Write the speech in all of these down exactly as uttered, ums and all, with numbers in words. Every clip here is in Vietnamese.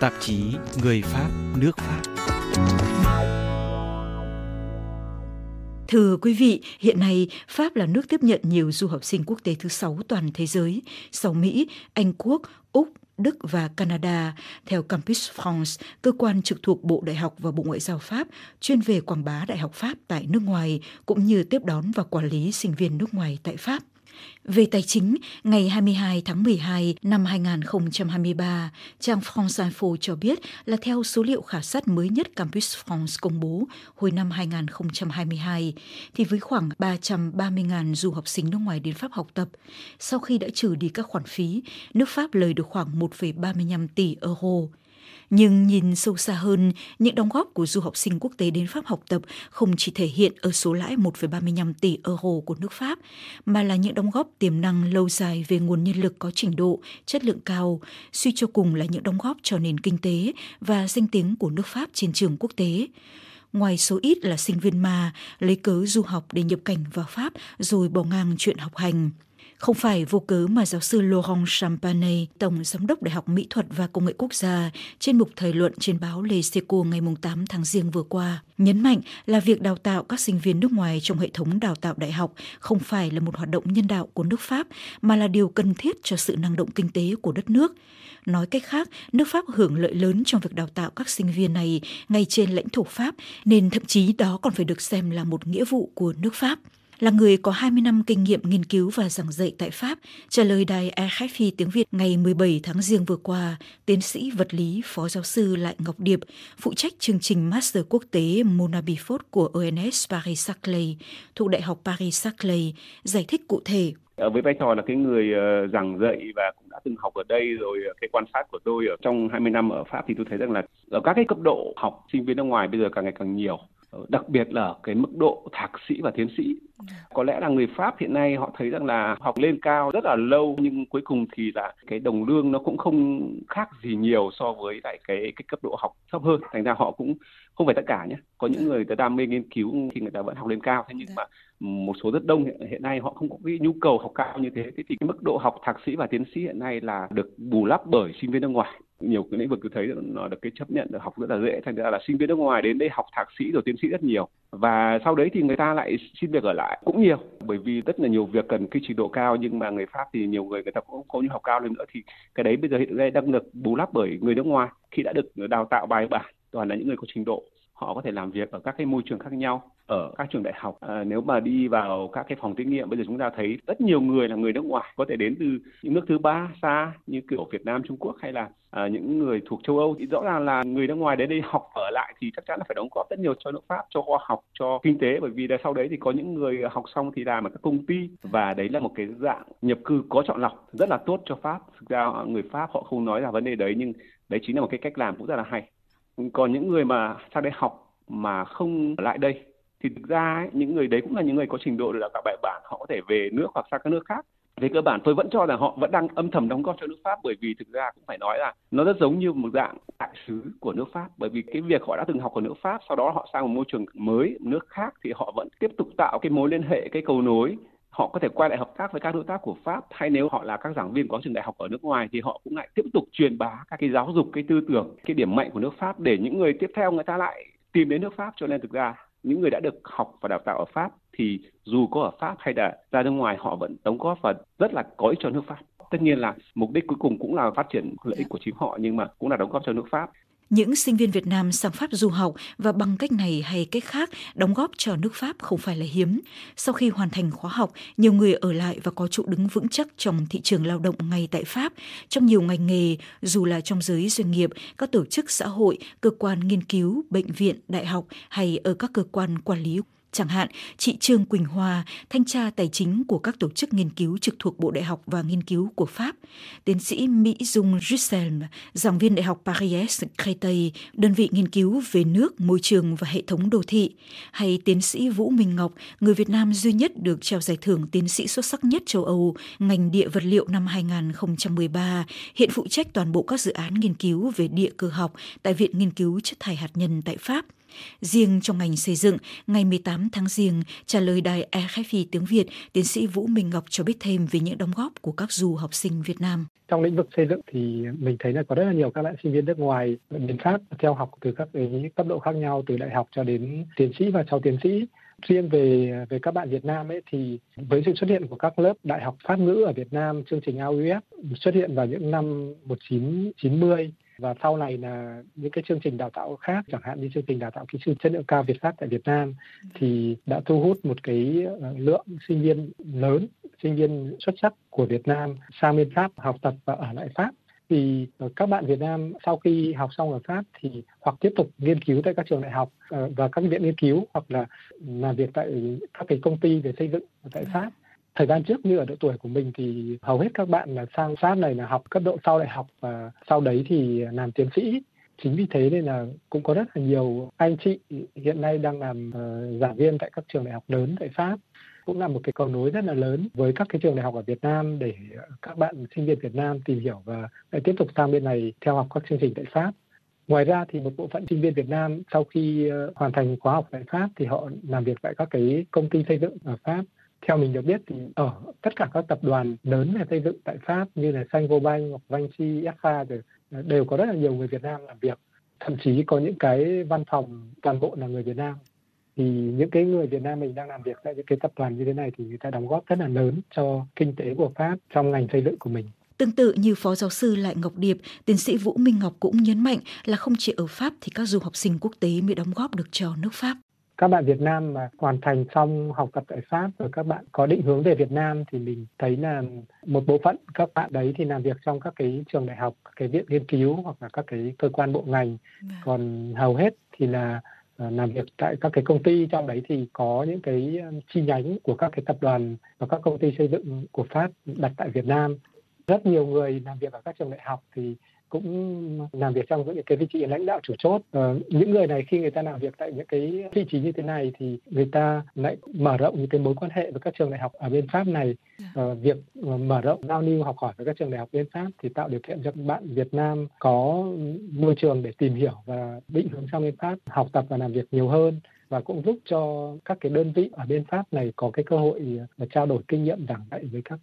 Tạp chí Người Pháp, nước Pháp. Thưa quý vị, hiện nay Pháp là nước tiếp nhận nhiều du học sinh quốc tế thứ sáu toàn thế giới, sau Mỹ, Anh Quốc, Úc, Đức và Canada. Theo Campus France, cơ quan trực thuộc Bộ Đại học và Bộ Ngoại giao Pháp chuyên về quảng bá Đại học Pháp tại nước ngoài, cũng như tiếp đón và quản lý sinh viên nước ngoài tại Pháp. Về tài chính, ngày hai mươi hai tháng mười hai năm hai nghìn không trăm hai mươi ba, trang France Info cho biết là theo số liệu khảo sát mới nhất Campus France công bố hồi năm hai nghìn không trăm hai mươi hai, thì với khoảng ba trăm ba mươi nghìn du học sinh nước ngoài đến Pháp học tập, sau khi đã trừ đi các khoản phí, nước Pháp lời được khoảng một phẩy ba mươi lăm tỷ euro. Nhưng nhìn sâu xa hơn, những đóng góp của du học sinh quốc tế đến Pháp học tập không chỉ thể hiện ở số lãi một phẩy ba mươi lăm tỷ euro của nước Pháp, mà là những đóng góp tiềm năng lâu dài về nguồn nhân lực có trình độ, chất lượng cao, suy cho cùng là những đóng góp cho nền kinh tế và danh tiếng của nước Pháp trên trường quốc tế. Ngoài số ít là sinh viên mà lấy cớ du học để nhập cảnh vào Pháp rồi bỏ ngang chuyện học hành. Không phải vô cớ mà giáo sư Laurent Champagne, Tổng Giám đốc Đại học Mỹ thuật và Công nghệ Quốc gia, trên mục thời luận trên báo Le Seco ngày tám tháng Giêng vừa qua, nhấn mạnh là việc đào tạo các sinh viên nước ngoài trong hệ thống đào tạo đại học không phải là một hoạt động nhân đạo của nước Pháp, mà là điều cần thiết cho sự năng động kinh tế của đất nước. Nói cách khác, nước Pháp hưởng lợi lớn trong việc đào tạo các sinh viên này ngay trên lãnh thổ Pháp, nên thậm chí đó còn phải được xem là một nghĩa vụ của nước Pháp. Là người có hai mươi năm kinh nghiệm nghiên cứu và giảng dạy tại Pháp, trả lời đài e rờ ép i Tiếng Việt ngày mười bảy tháng Giêng vừa qua, tiến sĩ vật lý phó giáo sư Lại Ngọc Điệp, phụ trách chương trình Master Quốc tế Monabifot của e en ét Paris Saclay, thuộc Đại học Paris Saclay, giải thích cụ thể. Với vai trò là cái người giảng dạy và cũng đã từng học ở đây rồi, cái quan sát của tôi ở trong hai mươi năm ở Pháp thì tôi thấy rằng là ở các cái cấp độ học sinh viên nước ngoài bây giờ càng ngày càng nhiều, đặc biệt là cái mức độ thạc sĩ và tiến sĩ. Có lẽ là người Pháp hiện nay họ thấy rằng là học lên cao rất là lâu, nhưng cuối cùng thì là cái đồng lương nó cũng không khác gì nhiều so với lại cái, cái cấp độ học thấp hơn. Thành ra họ cũng không phải tất cả nhé. Có những người ta đam mê nghiên cứu thì người ta vẫn học lên cao. Thế nhưng mà một số rất đông hiện, hiện nay họ không có cái nhu cầu học cao như thế. Thế thì cái mức độ học thạc sĩ và tiến sĩ hiện nay là được bù đắp bởi sinh viên nước ngoài. Nhiều cái lĩnh vực tôi thấy nó được cái chấp nhận được học rất là dễ. Thành ra là sinh viên nước ngoài đến đây học thạc sĩ rồi tiến sĩ rất nhiều. Và sau đấy thì người ta lại xin việc ở lại cũng nhiều, bởi vì rất là nhiều việc cần cái trình độ cao, nhưng mà người Pháp thì nhiều người người ta cũng không có học cao lên nữa, thì cái đấy bây giờ hiện nay đang được bù đắp bởi người nước ngoài khi đã được đào tạo bài bản, toàn là những người có trình độ. Họ có thể làm việc ở các cái môi trường khác nhau, ở các trường đại học. À, nếu mà đi vào các cái phòng thí nghiệm, bây giờ chúng ta thấy rất nhiều người là người nước ngoài, có thể đến từ những nước thứ ba xa như kiểu Việt Nam, Trung Quốc hay là à, những người thuộc châu Âu. Thì rõ ràng là người nước ngoài đến đây học ở lại thì chắc chắn là phải đóng góp rất nhiều cho nước Pháp, cho khoa học, cho kinh tế. Bởi vì là sau đấy thì có những người học xong thì làm ở các công ty, và đấy là một cái dạng nhập cư có chọn lọc rất là tốt cho Pháp. Thực ra người Pháp họ không nói ra vấn đề đấy, nhưng đấy chính là một cái cách làm cũng rất là hay. Còn những người mà sang đây học mà không ở lại đây thì thực ra ấy, những người đấy cũng là những người có trình độ đào tạo bài bản, họ có thể về nước hoặc sang các nước khác. Về cơ bản tôi vẫn cho là họ vẫn đang âm thầm đóng góp cho nước Pháp, bởi vì thực ra cũng phải nói là nó rất giống như một dạng đại sứ của nước Pháp, bởi vì cái việc họ đã từng học ở nước Pháp, sau đó họ sang một môi trường mới, nước khác thì họ vẫn tiếp tục tạo cái mối liên hệ, cái cầu nối. Họ có thể quay lại hợp tác với các đối tác của Pháp, hay nếu họ là các giảng viên có trường đại học ở nước ngoài thì họ cũng lại tiếp tục truyền bá các cái giáo dục, cái tư tưởng, cái điểm mạnh của nước Pháp để những người tiếp theo người ta lại tìm đến nước Pháp. Cho nên thực ra những người đã được học và đào tạo ở Pháp thì dù có ở Pháp hay là ra nước ngoài họ vẫn đóng góp và rất là có ích cho nước Pháp. Tất nhiên là mục đích cuối cùng cũng là phát triển lợi ích của chính họ, nhưng mà cũng là đóng góp cho nước Pháp. Những sinh viên Việt Nam sang Pháp du học và bằng cách này hay cách khác đóng góp cho nước Pháp không phải là hiếm. Sau khi hoàn thành khóa học, nhiều người ở lại và có chỗ đứng vững chắc trong thị trường lao động ngay tại Pháp, trong nhiều ngành nghề, dù là trong giới doanh nghiệp, các tổ chức xã hội, cơ quan nghiên cứu, bệnh viện, đại học hay ở các cơ quan quản lý. Chẳng hạn, chị Trương Quỳnh Hoa, thanh tra tài chính của các tổ chức nghiên cứu trực thuộc Bộ Đại học và Nghiên cứu của Pháp, tiến sĩ Mỹ Dung Risselm, giảng viên Đại học Paris Saclay, đơn vị nghiên cứu về nước, môi trường và hệ thống đô thị, hay tiến sĩ Vũ Minh Ngọc, người Việt Nam duy nhất được trao giải thưởng tiến sĩ xuất sắc nhất châu Âu, ngành địa vật liệu năm hai nghìn không trăm mười ba, hiện phụ trách toàn bộ các dự án nghiên cứu về địa cơ học tại Viện Nghiên cứu Chất thải Hạt nhân tại Pháp. Riêng trong ngành xây dựng, ngày mười tám tháng Giêng, trả lời đài e rờ ép i Tiếng Việt, tiến sĩ Vũ Minh Ngọc cho biết thêm về những đóng góp của các du học sinh Việt Nam. Trong lĩnh vực xây dựng thì mình thấy là có rất là nhiều các bạn sinh viên nước ngoài đến Pháp theo học từ các cái cấp độ khác nhau, từ đại học cho đến tiến sĩ và sau tiến sĩ. Riêng về về các bạn Việt Nam ấy thì với sự xuất hiện của các lớp đại học Pháp ngữ ở Việt Nam, chương trình a u ép xuất hiện vào những năm một nghìn chín trăm chín mươi và sau này là những cái chương trình đào tạo khác, chẳng hạn như chương trình đào tạo kỹ sư chất lượng cao Việt Pháp tại Việt Nam thì đã thu hút một cái lượng sinh viên lớn, sinh viên xuất sắc của Việt Nam sang bên Pháp học tập và ở lại Pháp. Thì các bạn Việt Nam sau khi học xong ở Pháp thì hoặc tiếp tục nghiên cứu tại các trường đại học và các viện nghiên cứu, hoặc là làm việc tại các cái công ty về xây dựng tại Pháp. Thời gian trước như ở độ tuổi của mình thì hầu hết các bạn là sang Pháp này là học cấp độ sau đại học và sau đấy thì làm tiến sĩ. Chính vì thế nên là cũng có rất là nhiều anh chị hiện nay đang làm uh, giảng viên tại các trường đại học lớn tại Pháp. Cũng là một cái cầu nối rất là lớn với các cái trường đại học ở Việt Nam để các bạn sinh viên Việt Nam tìm hiểu và lại tiếp tục sang bên này theo học các chương trình tại Pháp. Ngoài ra thì một bộ phận sinh viên Việt Nam sau khi uh, hoàn thành khóa học tại Pháp thì họ làm việc tại các cái công ty xây dựng ở Pháp. Theo mình được biết thì ở tất cả các tập đoàn lớn về xây dựng tại Pháp như là Saint-Gobain hoặc Vinci, Eiffage đều có rất là nhiều người Việt Nam làm việc. Thậm chí có những cái văn phòng toàn bộ là người Việt Nam. Thì những cái người Việt Nam mình đang làm việc tại những cái tập đoàn như thế này thì người ta đóng góp rất là lớn cho kinh tế của Pháp trong ngành xây dựng của mình. Tương tự như Phó Giáo sư Lại Ngọc Điệp, tiến sĩ Vũ Minh Ngọc cũng nhấn mạnh là không chỉ ở Pháp thì các du học sinh quốc tế mới đóng góp được cho nước Pháp. Các bạn Việt Nam mà hoàn thành xong học tập tại Pháp rồi các bạn có định hướng về Việt Nam thì mình thấy là một bộ phận các bạn đấy thì làm việc trong các cái trường đại học, các cái viện nghiên cứu hoặc là các cái cơ quan bộ ngành. Còn hầu hết thì là làm việc tại các cái công ty, trong đấy thì có những cái chi nhánh của các cái tập đoàn và các công ty xây dựng của Pháp đặt tại Việt Nam. Rất nhiều người làm việc ở các trường đại học thì cũng làm việc trong những cái vị trí lãnh đạo chủ chốt. Ờ, những người này khi người ta làm việc tại những cái vị trí như thế này thì người ta lại mở rộng những cái mối quan hệ với các trường đại học ở bên Pháp này. Ờ, việc mở rộng giao lưu học hỏi với các trường đại học bên Pháp thì tạo điều kiện cho bạn Việt Nam có môi trường để tìm hiểu và định hướng sang bên Pháp, học tập và làm việc nhiều hơn, và cũng giúp cho các cái đơn vị ở bên Pháp này có cái cơ hội trao đổi kinh nghiệm giảng dạy với các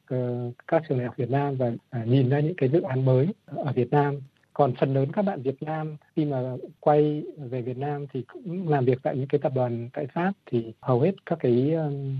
các trường đại học Việt Nam và nhìn ra những cái dự án mới ở Việt Nam. Còn phần lớn các bạn Việt Nam khi mà quay về Việt Nam thì cũng làm việc tại những cái tập đoàn tại Pháp, thì hầu hết các cái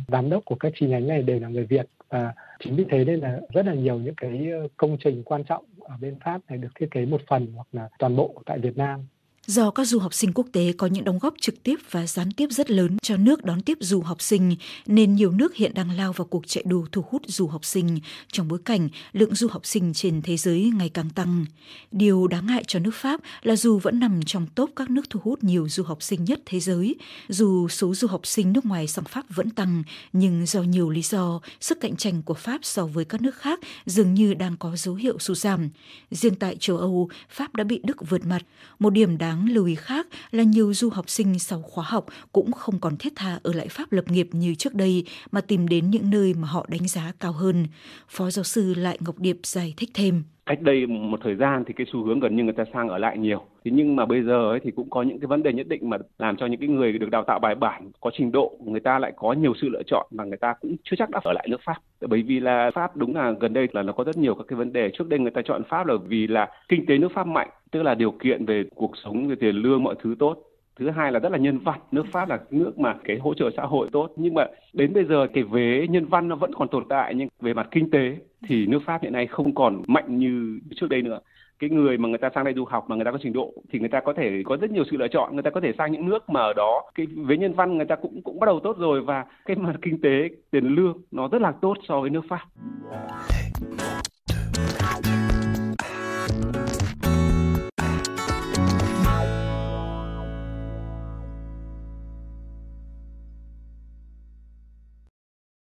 giám đốc của các chi nhánh này đều là người Việt, và chính vì thế nên là rất là nhiều những cái công trình quan trọng ở bên Pháp này được thiết kế một phần hoặc là toàn bộ tại Việt Nam. Do các du học sinh quốc tế có những đóng góp trực tiếp và gián tiếp rất lớn cho nước đón tiếp du học sinh, nên nhiều nước hiện đang lao vào cuộc chạy đua thu hút du học sinh trong bối cảnh lượng du học sinh trên thế giới ngày càng tăng. Điều đáng ngại cho nước Pháp là dù vẫn nằm trong top các nước thu hút nhiều du học sinh nhất thế giới, dù số du học sinh nước ngoài sang Pháp vẫn tăng, nhưng do nhiều lý do, sức cạnh tranh của Pháp so với các nước khác dường như đang có dấu hiệu sụt giảm. Riêng tại châu Âu, Pháp đã bị Đức vượt mặt. Một điểm đáng lưu ý khác là nhiều du học sinh sau khóa học cũng không còn thiết tha ở lại Pháp lập nghiệp như trước đây mà tìm đến những nơi mà họ đánh giá cao hơn. Phó Giáo sư Lại Ngọc Điệp giải thích thêm. Cách đây một thời gian thì cái xu hướng gần như người ta sang ở lại nhiều. Thế nhưng mà bây giờ ấy thì cũng có những cái vấn đề nhất định mà làm cho những cái người được đào tạo bài bản, có trình độ, người ta lại có nhiều sự lựa chọn mà người ta cũng chưa chắc đã ở lại nước Pháp. Bởi vì là Pháp đúng là gần đây là nó có rất nhiều các cái vấn đề. Trước đây người ta chọn Pháp là vì là kinh tế nước Pháp mạnh, tức là điều kiện về cuộc sống, về tiền lương, mọi thứ tốt. Thứ hai là rất là nhân văn, nước Pháp là nước mà cái hỗ trợ xã hội tốt. Nhưng mà đến bây giờ cái vế nhân văn nó vẫn còn tồn tại, nhưng về mặt kinh tế thì nước Pháp hiện nay không còn mạnh như trước đây nữa. Cái người mà người ta sang đây du học mà người ta có trình độ thì người ta có thể có rất nhiều sự lựa chọn, người ta có thể sang những nước mà ở đó cái vế nhân văn người ta cũng cũng bắt đầu tốt rồi, và cái mặt kinh tế, tiền lương nó rất là tốt so với nước Pháp.